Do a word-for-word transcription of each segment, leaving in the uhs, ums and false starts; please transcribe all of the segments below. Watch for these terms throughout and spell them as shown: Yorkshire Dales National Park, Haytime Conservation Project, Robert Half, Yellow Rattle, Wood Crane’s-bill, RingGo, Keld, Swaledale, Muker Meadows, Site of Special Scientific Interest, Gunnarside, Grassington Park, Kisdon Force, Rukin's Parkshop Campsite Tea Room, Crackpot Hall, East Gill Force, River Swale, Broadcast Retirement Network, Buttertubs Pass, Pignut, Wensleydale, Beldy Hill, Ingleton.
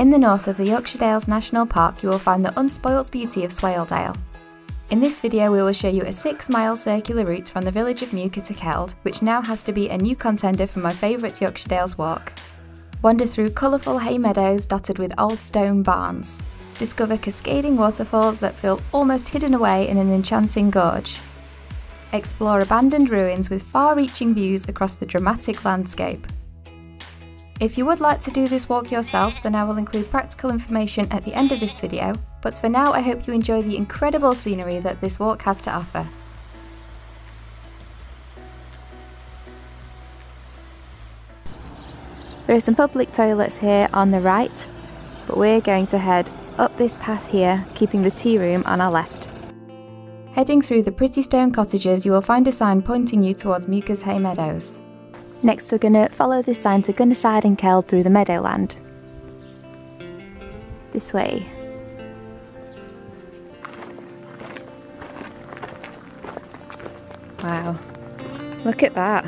In the north of the Yorkshire Dales National Park you will find the unspoilt beauty of Swaledale. In this video we will show you a six mile circular route from the village of Muker to Keld, which now has to be a new contender for my favourite Yorkshire Dales walk. Wander through colourful hay meadows dotted with old stone barns. Discover cascading waterfalls that feel almost hidden away in an enchanting gorge. Explore abandoned ruins with far-reaching views across the dramatic landscape. If you would like to do this walk yourself, then I will include practical information at the end of this video, but for now I hope you enjoy the incredible scenery that this walk has to offer. There are some public toilets here on the right, but we're going to head up this path here, keeping the tea room on our left. Heading through the pretty stone cottages you will find a sign pointing you towards Muker's Hay Meadows. Next we're going to follow this sign to Gunnarside and Keld through the meadowland. This way. Wow, look at that!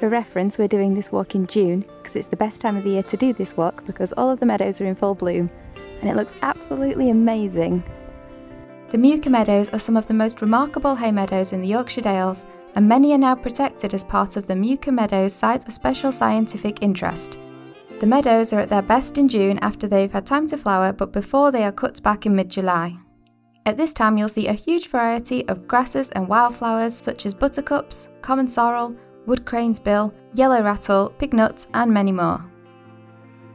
For reference, we're doing this walk in June because it's the best time of the year to do this walk because all of the meadows are in full bloom and it looks absolutely amazing. The Muker Meadows are some of the most remarkable hay meadows in the Yorkshire Dales, and many are now protected as part of the Muker Meadows Site of Special Scientific Interest. The meadows are at their best in June after they've had time to flower, but before they are cut back in mid-July. At this time you'll see a huge variety of grasses and wildflowers such as buttercups, common sorrel, Wood Crane's-bill, Yellow Rattle, Pignut and many more.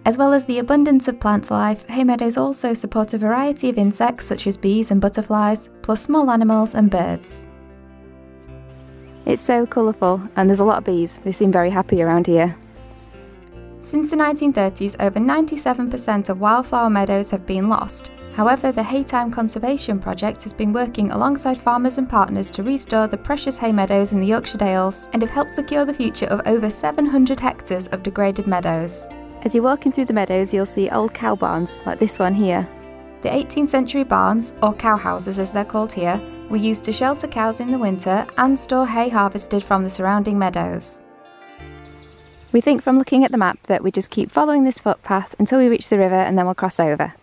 As well as the abundance of plant life, hay meadows also support a variety of insects such as bees and butterflies, plus small animals and birds. It's so colourful and there's a lot of bees, they seem very happy around here. Since the nineteen thirties, over ninety-seven percent of wildflower meadows have been lost. However, the Haytime Conservation Project has been working alongside farmers and partners to restore the precious hay meadows in the Yorkshire Dales and have helped secure the future of over seven hundred hectares of degraded meadows. As you're walking through the meadows you'll see old cow barns, like this one here. The eighteenth century barns, or cow houses as they're called here, were used to shelter cows in the winter and store hay harvested from the surrounding meadows. We think from looking at the map that we just keep following this footpath until we reach the river and then we'll cross over.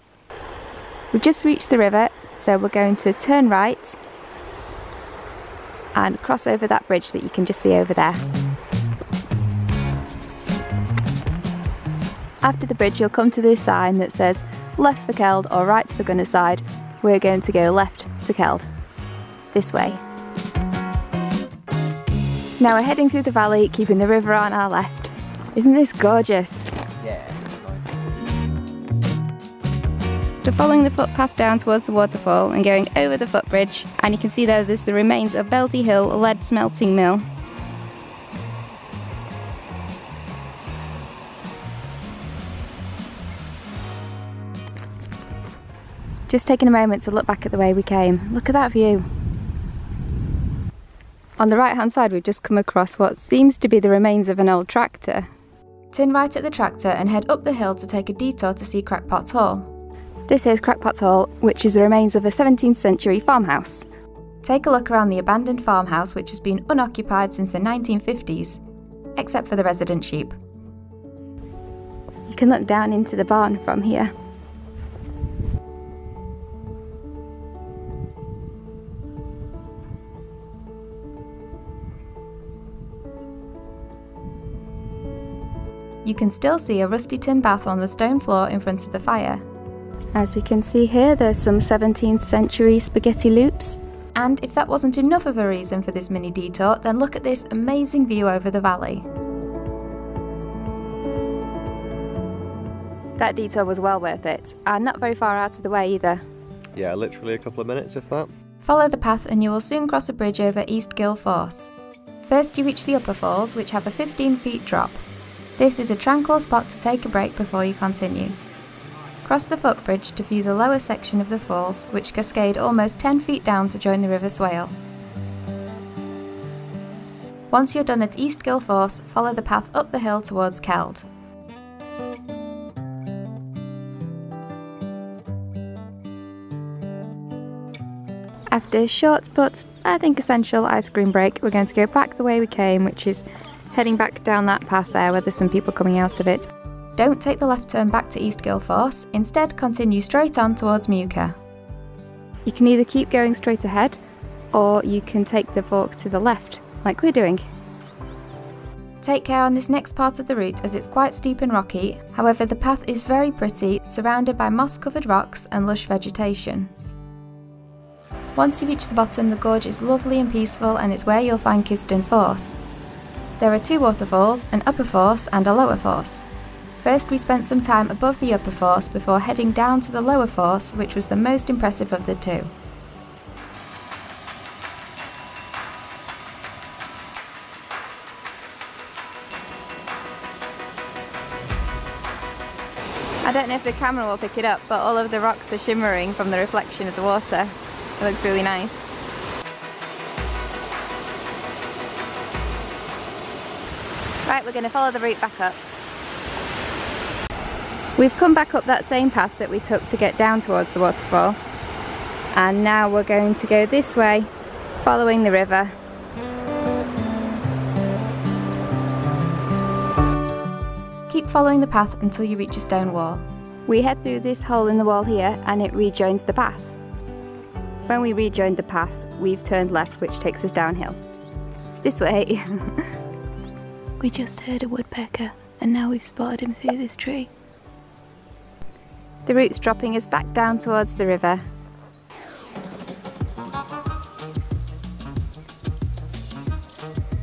We've just reached the river, so we're going to turn right and cross over that bridge that you can just see over there. After the bridge you'll come to this sign that says left for Keld or right for Gunnarside. We're going to go left to Keld. This way. Now we're heading through the valley, keeping the river on our left. Isn't this gorgeous? Yeah. After following the footpath down towards the waterfall and going over the footbridge, and you can see there there's the remains of Beldy Hill lead smelting mill. Just taking a moment to look back at the way we came. Look at that view. On the right hand side we've just come across what seems to be the remains of an old tractor. Turn right at the tractor and head up the hill to take a detour to see Crackpot Hall. This is Crackpot Hall, which is the remains of a seventeenth century farmhouse. Take a look around the abandoned farmhouse which has been unoccupied since the nineteen fifties, except for the resident sheep. You can look down into the barn from here. You can still see a rusty tin bath on the stone floor in front of the fire. As we can see here, there's some seventeenth century spaghetti loops. And if that wasn't enough of a reason for this mini detour, then look at this amazing view over the valley. That detour was well worth it, and not very far out of the way either. Yeah, literally a couple of minutes if that. Follow the path and you will soon cross a bridge over East Gill Force. First you reach the upper falls, which have a fifteen feet drop. This is a tranquil spot to take a break before you continue. Cross the footbridge to view the lower section of the falls, which cascade almost ten feet down to join the River Swale. Once you're done at East Gill Force, follow the path up the hill towards Keld. After a short but I think essential ice cream break, we're going to go back the way we came, which is heading back down that path there where there's some people coming out of it. Don't take the left turn back to East Gill Force, instead continue straight on towards Muker. You can either keep going straight ahead, or you can take the fork to the left, like we're doing. Take care on this next part of the route as it's quite steep and rocky, however the path is very pretty, surrounded by moss-covered rocks and lush vegetation. Once you reach the bottom, the gorge is lovely and peaceful and it's where you'll find Kisdon Force. There are two waterfalls, an upper force and a lower force. First we spent some time above the upper force before heading down to the lower force, which was the most impressive of the two. I don't know if the camera will pick it up, but all of the rocks are shimmering from the reflection of the water. It looks really nice. Right, we're going to follow the route back up. We've come back up that same path that we took to get down towards the waterfall. And now we're going to go this way, following the river. Keep following the path until you reach a stone wall. We head through this hole in the wall here and it rejoins the path. When we rejoined the path, we've turned left, which takes us downhill. This way. We just heard a woodpecker and now we've spotted him through this tree. The route's dropping us back down towards the river.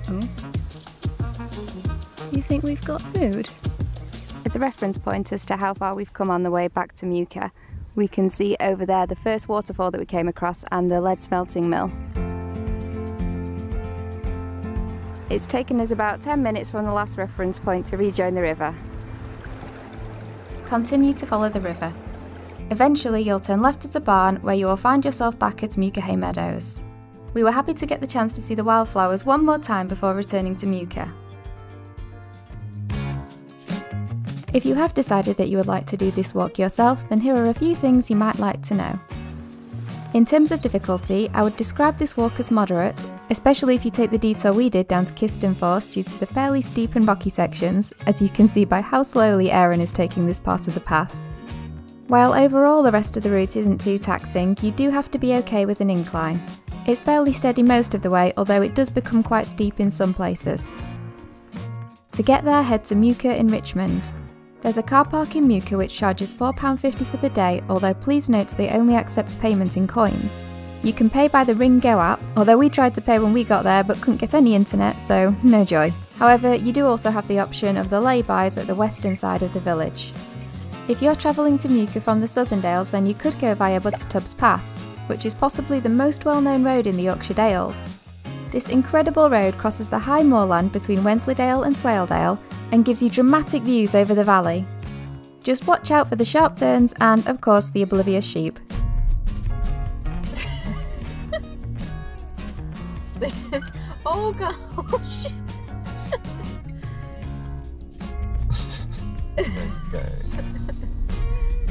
Mm. You think we've got food? As a reference point as to how far we've come on the way back to Muker, we can see over there the first waterfall that we came across and the lead smelting mill. It's taken us about ten minutes from the last reference point to rejoin the river. Continue to follow the river. Eventually you'll turn left at a barn where you will find yourself back at Muker Meadows. We were happy to get the chance to see the wildflowers one more time before returning to Muker. If you have decided that you would like to do this walk yourself, then here are a few things you might like to know. In terms of difficulty, I would describe this walk as moderate, especially if you take the detour we did down to Kisdon Force due to the fairly steep and rocky sections, as you can see by how slowly Erin is taking this part of the path. While overall the rest of the route isn't too taxing, you do have to be okay with an incline. It's fairly steady most of the way, although it does become quite steep in some places. To get there, head to Muker in Richmond. There's a car park in Muker which charges four pounds fifty for the day, although please note they only accept payment in coins. You can pay by the RingGo app, although we tried to pay when we got there but couldn't get any internet, so no joy. However, you do also have the option of the laybys at the western side of the village. If you're travelling to Muker from the Southern Dales, then you could go via Buttertubs Pass, which is possibly the most well-known road in the Yorkshire Dales. This incredible road crosses the high moorland between Wensleydale and Swaledale and gives you dramatic views over the valley. Just watch out for the sharp turns and, of course, the oblivious sheep. Oh gosh!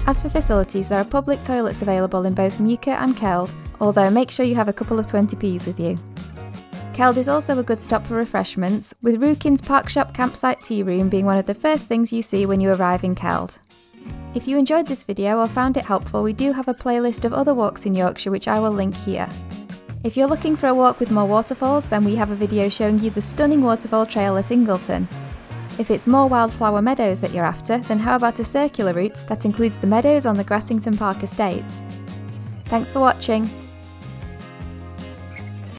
As for facilities, there are public toilets available in both Muker and Keld, although make sure you have a couple of twenty p's with you. Keld is also a good stop for refreshments, with Rukin's Parkshop Campsite Tea Room being one of the first things you see when you arrive in Keld. If you enjoyed this video or found it helpful, we do have a playlist of other walks in Yorkshire which I will link here. If you're looking for a walk with more waterfalls, then we have a video showing you the stunning waterfall trail at Ingleton. If it's more wildflower meadows that you're after, then how about a circular route that includes the meadows on the Grassington Park estate? Thanks for watching.